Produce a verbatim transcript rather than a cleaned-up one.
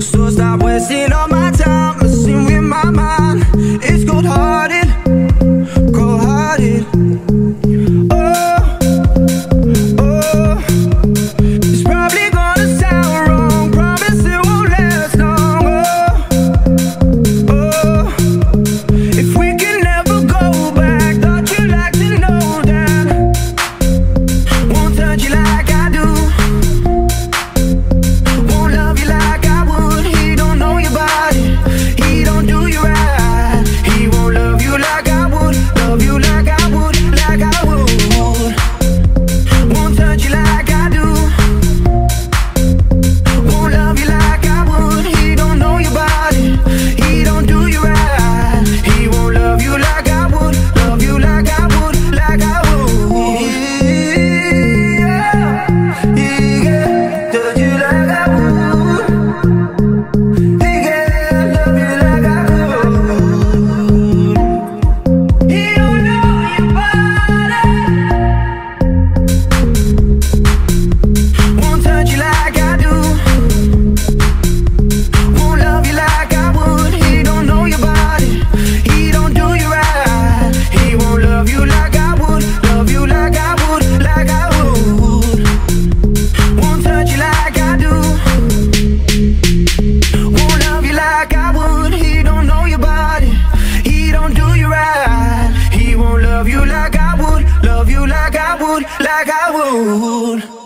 So stop wasting all my time messing with my mind. It's cold-hearted, cold-hearted. Oh, oh. It's probably gonna sound wrong, promise it won't last long. Oh, oh. If we can never go back, thought you'd like to know that. Won't touch you like I do, won't love you like like I would, like I would.